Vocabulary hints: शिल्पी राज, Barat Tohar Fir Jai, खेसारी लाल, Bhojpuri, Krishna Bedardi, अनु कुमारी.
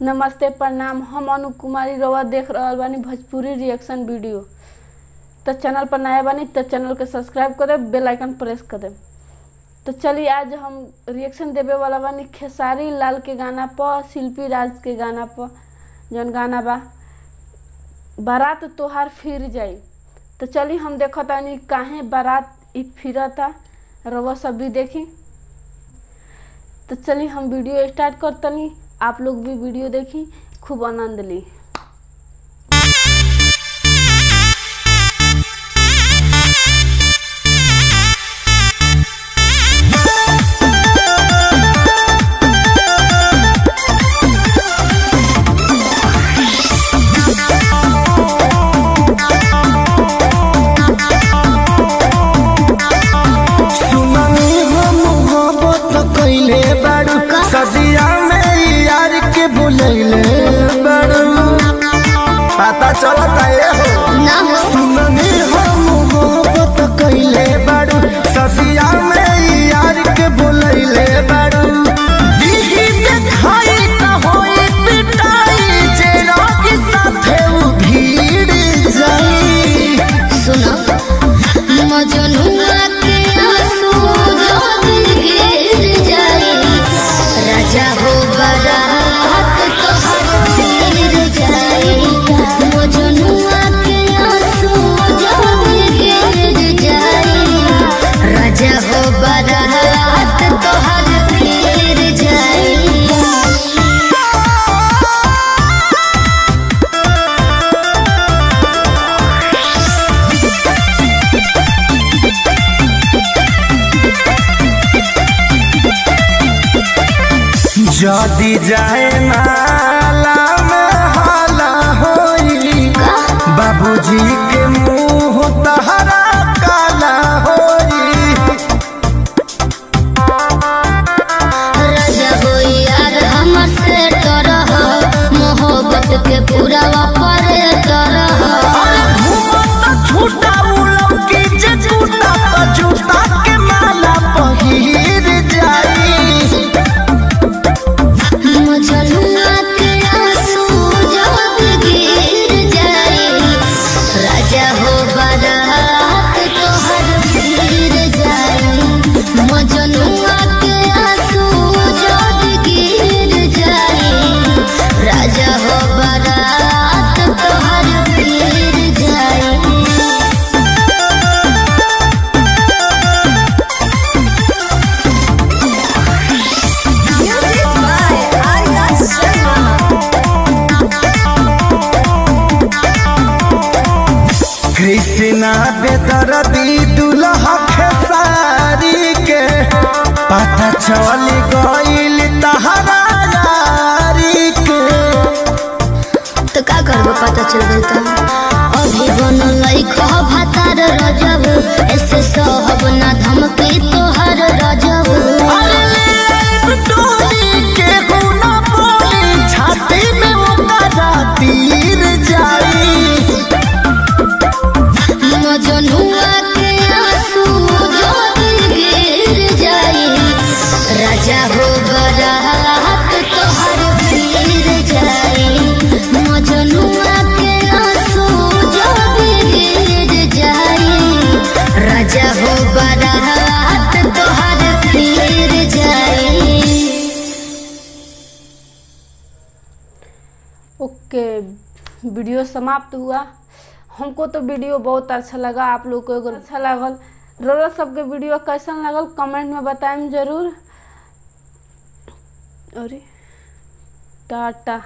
नमस्ते प्रणाम, हम अनु कुमारी रवा देख रहा बानी भोजपुरी रिएक्शन वीडियो। तो चैनल पर नया बानी तो चैनल के सब्सक्राइब करें, बेल आइकन प्रेस करें। तो चलिए आज हम रिएक्शन देवे वाला बानी खेसारी लाल के गाना पर, शिल्पी राज के गाना पर, जौन गाना बा बारात तोहार फिर जाई। तो चलिए हम देखता नहीं काहे बारात फिरता, रवा सब भी देखी। तो चलिए हम वीडियो स्टार्ट करता नहीं, आप लोग भी वीडियो देखी, खूब आनंद ली। पता चलता ये जदी जाए नाला में हाला होई, बाबूजी के मुँह तहरा काला होई। राजा हो यार हमसे तरह, मोहब्बत के पूरा वापर तरह, झूठा उलम की जूता जूता के माला पहिर जाई। कृष्णा बेदर्दी दुल्हा खेसारी के, पता चली गईल तहरा यारी के। तो का करबो पता चल गई त अभी बन लई खो भातार रजब, ऐसे सब ना धमके तोहर रजब। अरे ले टोली के गुना बोली, छाती में ओकरा तीर जाई। मजनुआ के आंसू जो गिर जाए, राजा हो बारात तोहर फिर जाए। मजनुआ के आंसू जो गिर जाए, राजा हो बारात तोहर फिर जाए। ओके, वीडियो समाप्त हुआ। हमको तो वीडियो बहुत अच्छा लगा, आप लोग को अच्छा लगल। रोरा सबके वीडियो कैसन लगल कमेंट में बताएं जरूर। और टाटा।